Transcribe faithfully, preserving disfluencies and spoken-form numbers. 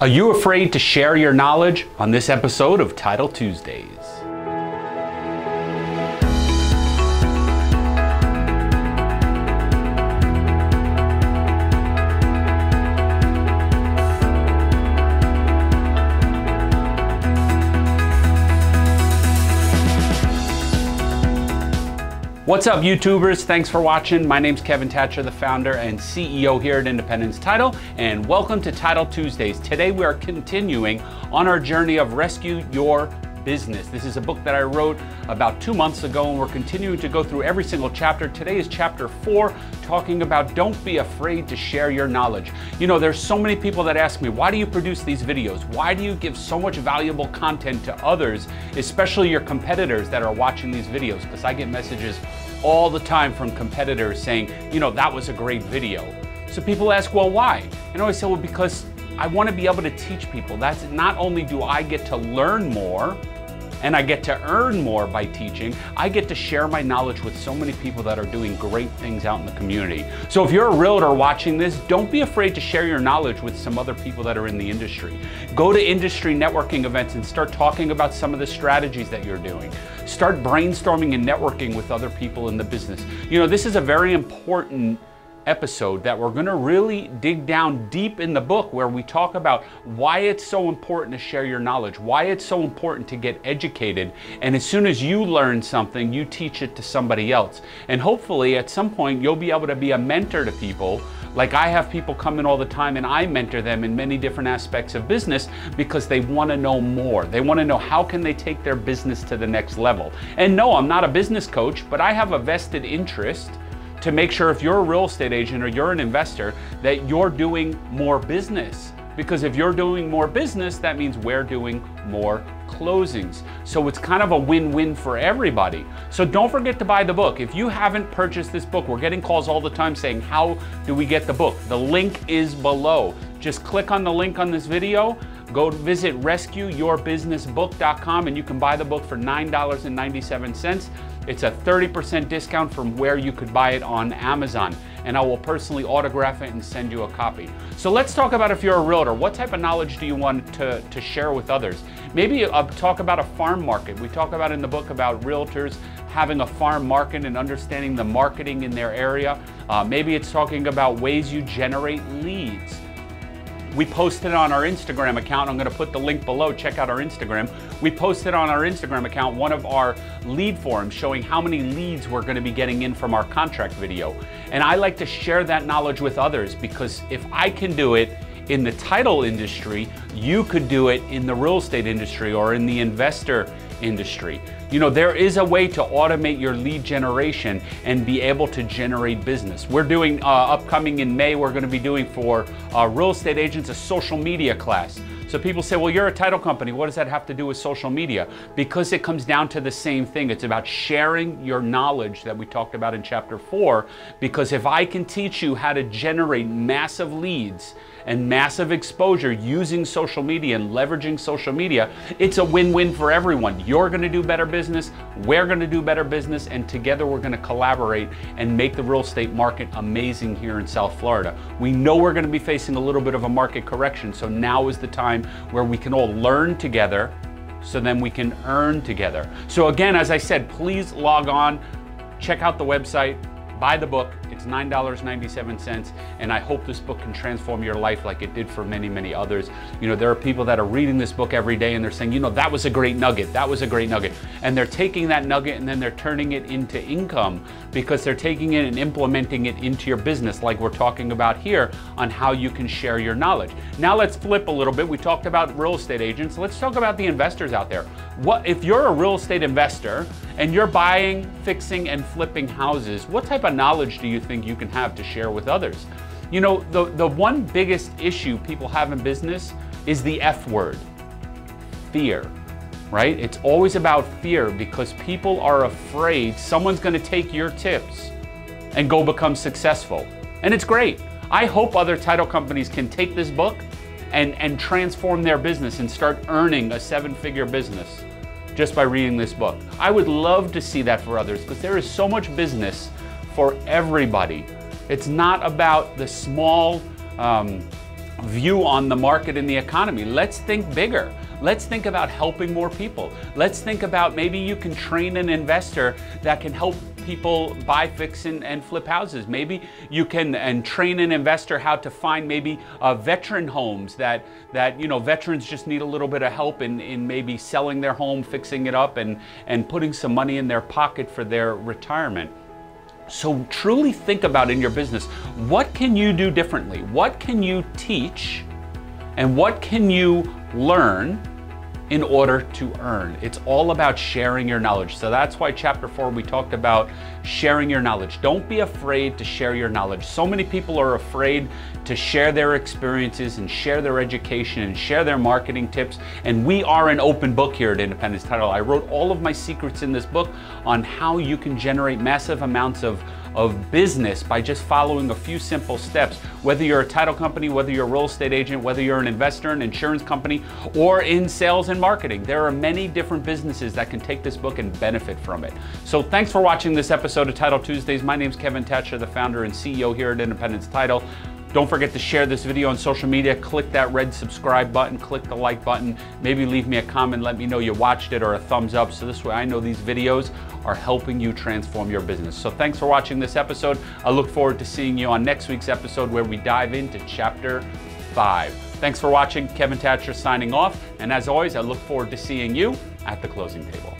Are you afraid to share your knowledge? On this episode of Title Tuesdays. What's up, YouTubers? Thanks for watching. My name's Kevin Tacher, the founder and C E O here at Independence Title, and welcome to Title Tuesdays. Today we are continuing on our journey of Rescue Your Business. This is a book that I wrote about two months ago, and we're continuing to go through every single chapter. Today is chapter four, talking about don't be afraid to share your knowledge. You know, there's so many people that ask me, why do you produce these videos? Why do you give so much valuable content to others, especially your competitors that are watching these videos? Because I get messages all the time from competitors saying, you know, that was a great video. So people ask, well, why? And I always say, well, because I want to be able to teach people. That's not only do I get to learn more and I get to earn more by teaching, I get to share my knowledge with so many people that are doing great things out in the community. So if you're a realtor watching this, don't be afraid to share your knowledge with some other people that are in the industry. Go to industry networking events and start talking about some of the strategies that you're doing. Start brainstorming and networking with other people in the business. You know, this is a very important episode that we're going to really dig down deep in the book, where we talk about why it's so important to share your knowledge, why it's so important to get educated, and as soon as you learn something, you teach it to somebody else. And hopefully at some point you'll be able to be a mentor to people. Like, I have people come in all the time and I mentor them in many different aspects of business because they want to know more. They want to know how can they take their business to the next level. And no, I'm not a business coach, but I have a vested interest to make sure if you're a real estate agent or you're an investor that you're doing more business. Because if you're doing more business, that means we're doing more closings. So it's kind of a win-win for everybody. So don't forget to buy the book. If you haven't purchased this book, we're getting calls all the time saying, how do we get the book? The link is below. Just click on the link on this video. Go visit rescue your business book dot com and you can buy the book for nine ninety-seven. It's a thirty percent discount from where you could buy it on Amazon. And I will personally autograph it and send you a copy. So let's talk about, if you're a realtor, what type of knowledge do you want to, to share with others? Maybe I'll talk about a farm market. We talk about in the book about realtors having a farm market and understanding the marketing in their area. Uh, maybe it's talking about ways you generate leads. We posted on our Instagram account, I'm gonna put the link below, check out our Instagram. We posted on our Instagram account one of our lead forms showing how many leads we're gonna be getting in from our contract video. And I like to share that knowledge with others, because if I can do it in the title industry, you could do it in the real estate industry or in the investor industry. You know, there is a way to automate your lead generation and be able to generate business. We're doing, uh, upcoming in May, we're gonna be doing for uh, real estate agents a social media class. So people say, well, you're a title company, what does that have to do with social media? Because it comes down to the same thing. It's about sharing your knowledge that we talked about in chapter four, because if I can teach you how to generate massive leads and massive exposure using social media and leveraging social media, it's a win-win for everyone. You're gonna do better business, we're gonna do better business, and together we're gonna collaborate and make the real estate market amazing here in South Florida. We know we're gonna be facing a little bit of a market correction, so now is the time where we can all learn together, so then we can earn together. So again, as I said, please log on, check out the website, buy the book. It's nine ninety-seven, and I hope this book can transform your life like it did for many, many others. You know, there are people that are reading this book every day and they're saying, you know, that was a great nugget, that was a great nugget. And they're taking that nugget and then they're turning it into income, because they're taking it and implementing it into your business, like we're talking about here on how you can share your knowledge. Now let's flip a little bit. We talked about real estate agents. Let's talk about the investors out there. What if you're a real estate investor and you're buying, fixing, and flipping houses, what type of knowledge do you think you can have to share with others? You know, the, the one biggest issue people have in business is the F word, fear, right? It's always about fear, because people are afraid someone's gonna take your tips and go become successful. And it's great. I hope other title companies can take this book and, and transform their business and start earning a seven-figure business just by reading this book. I would love to see that for others, because there is so much business for everybody. It's not about the small um, view on the market and the economy. Let's think bigger. Let's think about helping more people. Let's think about maybe you can train an investor that can help people buy, fix, and, and flip houses. Maybe you can and train an investor how to find maybe uh, veteran homes that, that you know, veterans just need a little bit of help in, in maybe selling their home, fixing it up, and, and putting some money in their pocket for their retirement. So truly think about in your business, what can you do differently? What can you teach? And what can you learn in order to earn? It's all about sharing your knowledge. So that's why chapter four, we talked about sharing your knowledge. Don't be afraid to share your knowledge. So many people are afraid to share their experiences and share their education and share their marketing tips. And we are an open book here at Independence Title. I wrote all of my secrets in this book on how you can generate massive amounts of of business by just following a few simple steps. Whether you're a title company, whether you're a real estate agent, whether you're an investor, an insurance company, or in sales and marketing, there are many different businesses that can take this book and benefit from it. So thanks for watching this episode of Title Tuesdays. My name's Kevin Tacher, the founder and C E O here at Independence Title. Don't forget to share this video on social media. Click that red subscribe button, click the like button, maybe leave me a comment, let me know you watched it, or a thumbs up, so this way I know these videos are helping you transform your business. So thanks for watching this episode. I look forward to seeing you on next week's episode where we dive into chapter five. Thanks for watching. Kevin Tacher signing off. And as always, I look forward to seeing you at the closing table.